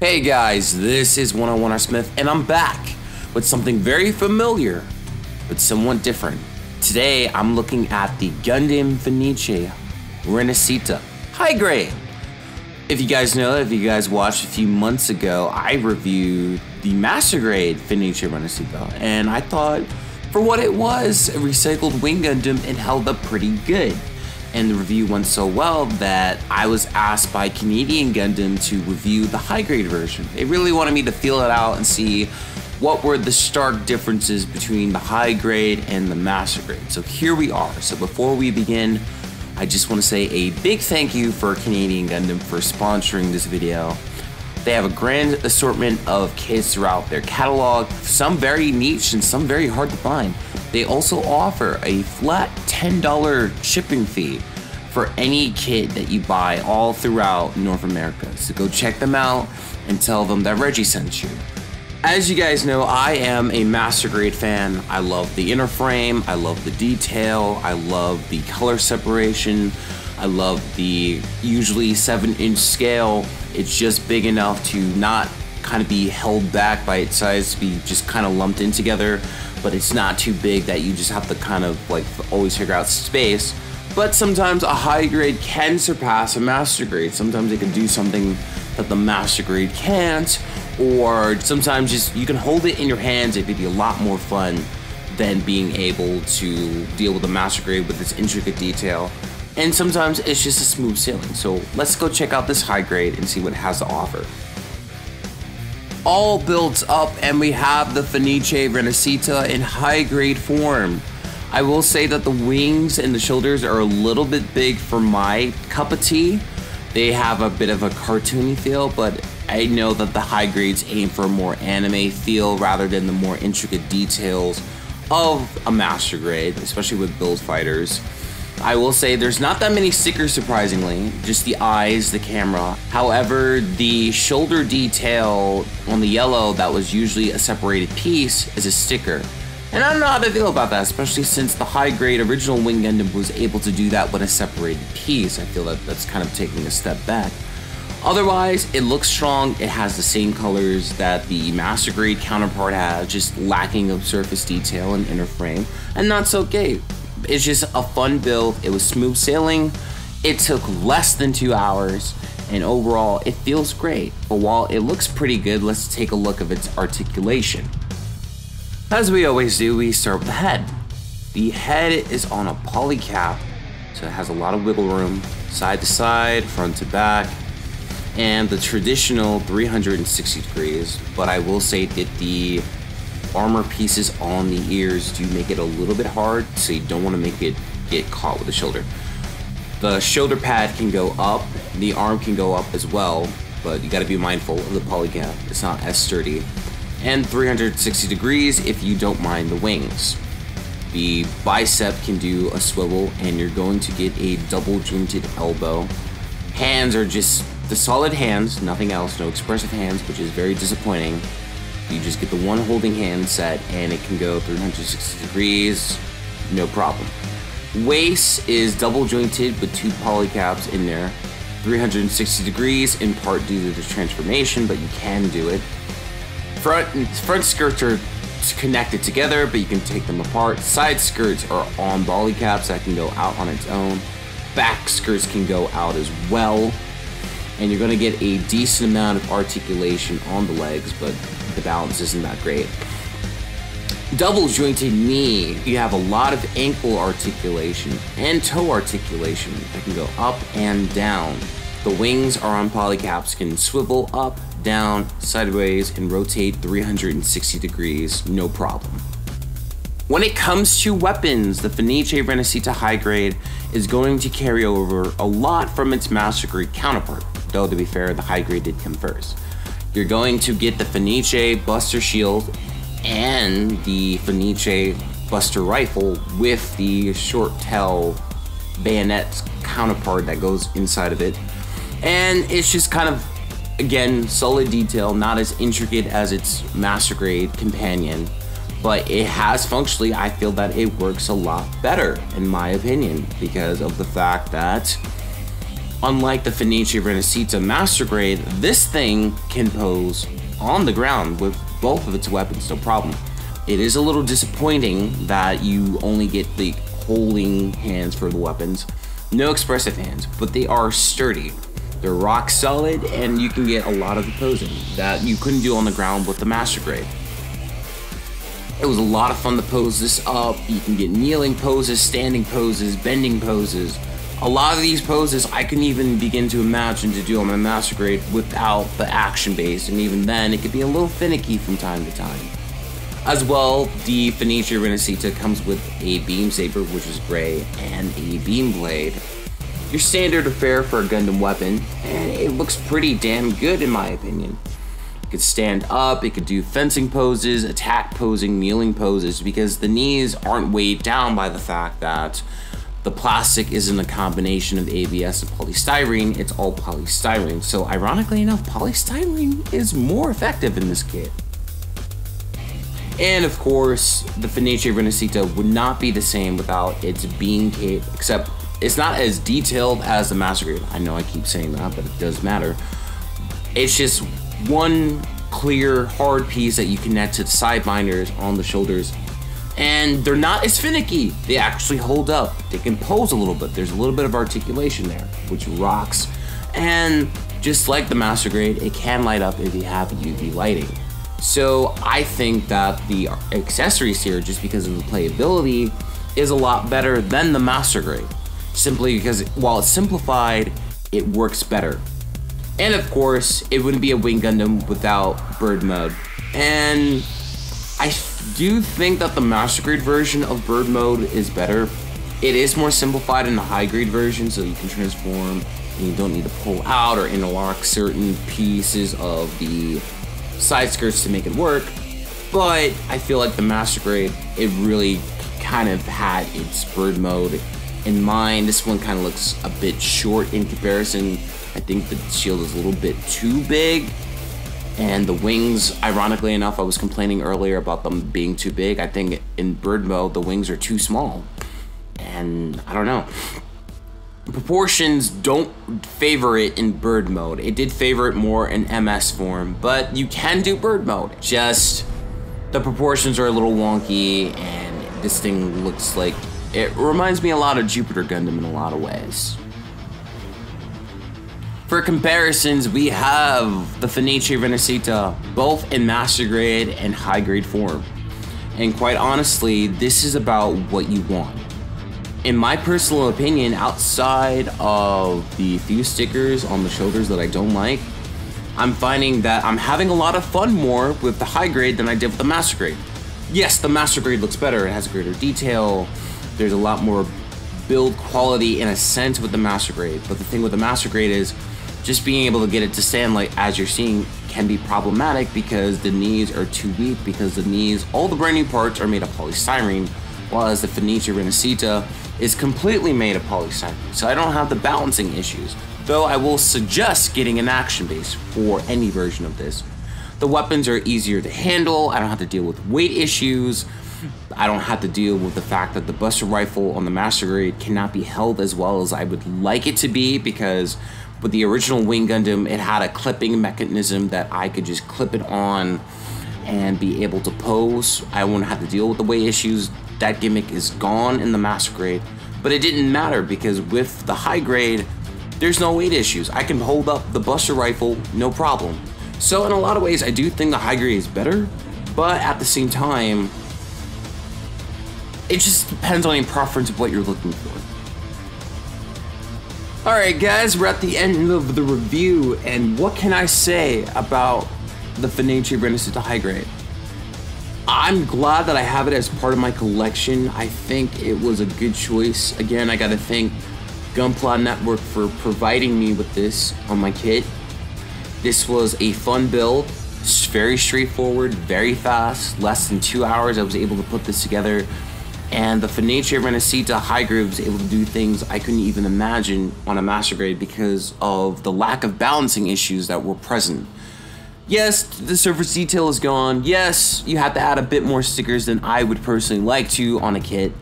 Hey guys, this is 101 R. Smith, and I'm back with something very familiar, but somewhat different. Today, I'm looking at the Gundam Fenice Rinascita High Grade. If you guys know, if you guys watched a few months ago, I reviewed the Master Grade Fenice Rinascita, and I thought, for what it was, a recycled Wing Gundam, it held up pretty good. And the review went so well that I was asked by Canadian Gundam to review the High Grade version. They really wanted me to feel it out and see what were the stark differences between the High Grade and the Master Grade. So here we are. So before we begin, I just want to say a big thank you for Canadian Gundam for sponsoring this video. They have a grand assortment of kits throughout their catalog, some very niche and some very hard to find. They also offer a flat $10 shipping fee for any kit that you buy all throughout North America. So go check them out and tell them that Reggie sent you. As you guys know, I am a Master Grade fan. I love the inner frame, I love the detail, I love the color separation, I love the usually 7-inch scale. It's just big enough to not kind of be held back by its size, to be just kind of lumped in together, but it's not too big that you just have to kind of like always figure out space. But sometimes a High Grade can surpass a Master Grade. Sometimes it can do something that the Master Grade can't, or sometimes just you can hold it in your hands. It could be a lot more fun than being able to deal with the Master Grade with its intricate detail. And sometimes it's just a smooth sailing. So let's go check out this High Grade and see what it has to offer. All built up, and we have the Fenice Rinascita in High Grade form. I will say that the wings and the shoulders are a little bit big for my cup of tea. They have a bit of a cartoony feel, but I know that the High Grades aim for a more anime feel rather than the more intricate details of a Master Grade, especially with Build Fighters. I will say there's not that many stickers, surprisingly, just the eyes, the camera. However, the shoulder detail on the yellow that was usually a separated piece is a sticker. And I don't know how to feel about that, especially since the High Grade original Wing Gundam was able to do that with a separated piece. I feel that that's kind of taking a step back. Otherwise, it looks strong. It has the same colors that the Master Grade counterpart has, just lacking of surface detail and inner frame, and not so gay. It's just a fun build. It was smooth sailing. It took less than 2 hours, and overall it feels great. But while it looks pretty good, let's take a look at its articulation. As we always do, we start with the head. The head is on a poly cap, so it has a lot of wiggle room, side to side, front to back, and the traditional 360 degrees. But I will say that the armor pieces on the ears do make it a little bit hard, so you don't want to make it get caught with the shoulder. The shoulder pad can go up, the arm can go up as well, but you got to be mindful of the polycap. It's not as sturdy. And 360 degrees if you don't mind the wings. The bicep can do a swivel, and you're going to get a double jointed elbow. Hands are just the solid hands, nothing else, no expressive hands, which is very disappointing. You just get the one holding hand set, and it can go 360 degrees, no problem. Waist is double jointed with two polycaps in there, 360 degrees in part due to the transformation, but you can do it. Front skirts are connected together, but you can take them apart. Side skirts are on polycaps that can go out on its own. Back skirts can go out as well. And you're gonna get a decent amount of articulation on the legs, but the balance isn't that great. Double jointed knee, you have a lot of ankle articulation and toe articulation that can go up and down. The wings are on polycaps, can swivel up, down, sideways, and rotate 360 degrees, no problem. When it comes to weapons, the Fenice Rinascita High Grade is going to carry over a lot from its Master Grade counterpart, though to be fair, the High Grade did come first. You're going to get the Fenice Buster Shield and the Fenice Buster Rifle with the short tail bayonet counterpart that goes inside of it. And it's just kind of, again, solid detail, not as intricate as its Master Grade companion, but it has functionally, I feel that it works a lot better in my opinion because of the fact that Unlike the Fenice Rinascita Master Grade, this thing can pose on the ground with both of its weapons, no problem. It is a little disappointing that you only get the holding hands for the weapons. No expressive hands, but they are sturdy. They're rock solid, and you can get a lot of the posing that you couldn't do on the ground with the Master Grade. It was a lot of fun to pose this up. You can get kneeling poses, standing poses, bending poses. A lot of these poses I couldn't even begin to imagine to do on my Master Grade without the action base, and even then it could be a little finicky from time to time. As well, the Fenice Rinascita comes with a beam saber, which is gray, and a beam blade. Your standard affair for a Gundam weapon, and it looks pretty damn good in my opinion. It could stand up, it could do fencing poses, attack posing, kneeling poses, because the knees aren't weighed down by the fact that the plastic isn't a combination of ABS and polystyrene, it's all polystyrene. So ironically enough, polystyrene is more effective in this kit. And of course, the Fenice Rinascita would not be the same without its beam cape, except it's not as detailed as the Master Grade. I know I keep saying that, but it does matter. It's just one clear hard piece that you connect to the side binders on the shoulders, and they're not as finicky. They actually hold up. They can pose a little bit. There's a little bit of articulation there, which rocks. And just like the Master Grade, it can light up if you have UV lighting. So I think that the accessories here, just because of the playability, is a lot better than the Master Grade, simply because while it's simplified, it works better. And of course, it wouldn't be a Wing Gundam without bird mode. And I do think that the Master Grade version of bird mode is better. It is more simplified in the High Grade version, so you can transform and you don't need to pull out or interlock certain pieces of the side skirts to make it work, but I feel like the Master Grade, it really kind of had its bird mode in mind. This one kind of looks a bit short in comparison. I think the shield is a little bit too big, and the wings, ironically enough, I was complaining earlier about them being too big. I think in bird mode, the wings are too small, and I don't know. Proportions don't favor it in bird mode. It did favor it more in MS form, but you can do bird mode. Just the proportions are a little wonky, and this thing looks like it reminds me a lot of Jupiter Gundam in a lot of ways. For comparisons, we have the Fenice Rinascita both in Master Grade and High Grade form, and quite honestly, this is about what you want. In my personal opinion, outside of the few stickers on the shoulders that I don't like, I'm finding that I'm having a lot of fun more with the High Grade than I did with the Master Grade. Yes, the Master Grade looks better, it has greater detail, there's a lot more build quality in a sense with the Master Grade, but the thing with the Master Grade is just being able to get it to stand like as you're seeing can be problematic because the knees are too weak, because the knees, all the brand new parts are made of polystyrene, whereas the Fenice Rinascita is completely made of polystyrene, so I don't have the balancing issues, though I will suggest getting an action base for any version of this. The weapons are easier to handle, I don't have to deal with weight issues, I don't have to deal with the fact that the Buster Rifle on the Master Grade cannot be held as well as I would like it to be, because with the original Wing Gundam, it had a clipping mechanism that I could just clip it on and be able to pose. I won't have to deal with the weight issues. That gimmick is gone in the Master Grade, but it didn't matter because with the High Grade, there's no weight issues. I can hold up the Buster Rifle, no problem. So in a lot of ways, I do think the High Grade is better, but at the same time, it just depends on your preference of what you're looking for. Alright guys, we're at the end of the review, and what can I say about the Fenice Rinascita High Grade? I'm glad that I have it as part of my collection. I think it was a good choice. Again, I gotta thank Gunpla Network for providing me with this on my kit. This was a fun build. It's very straightforward, very fast. Less than 2 hours I was able to put this together. And the Fenice Rinascita High Grade was able to do things I couldn't even imagine on a Master Grade because of the lack of balancing issues that were present. Yes, the surface detail is gone. Yes, you have to add a bit more stickers than I would personally like to on a kit.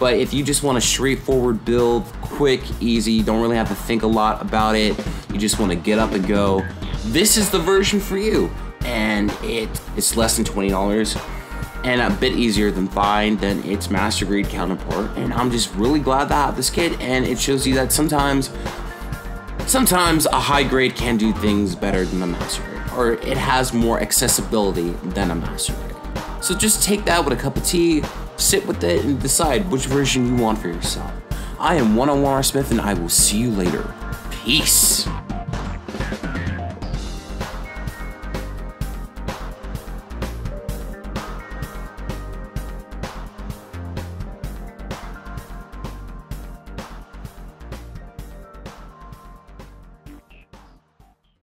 But if you just want a straightforward build, quick, easy, don't really have to think a lot about it. You just want to get up and go. This is the version for you, and it's less than $20 and a bit easier than buying than its Master Grade counterpart, and I'm just really glad to have this kit, and it shows you that sometimes a High Grade can do things better than a Master Grade, or it has more accessibility than a Master Grade. So just take that with a cup of tea, sit with it, and decide which version you want for yourself. I am 101 R. Smith, and I will see you later. Peace.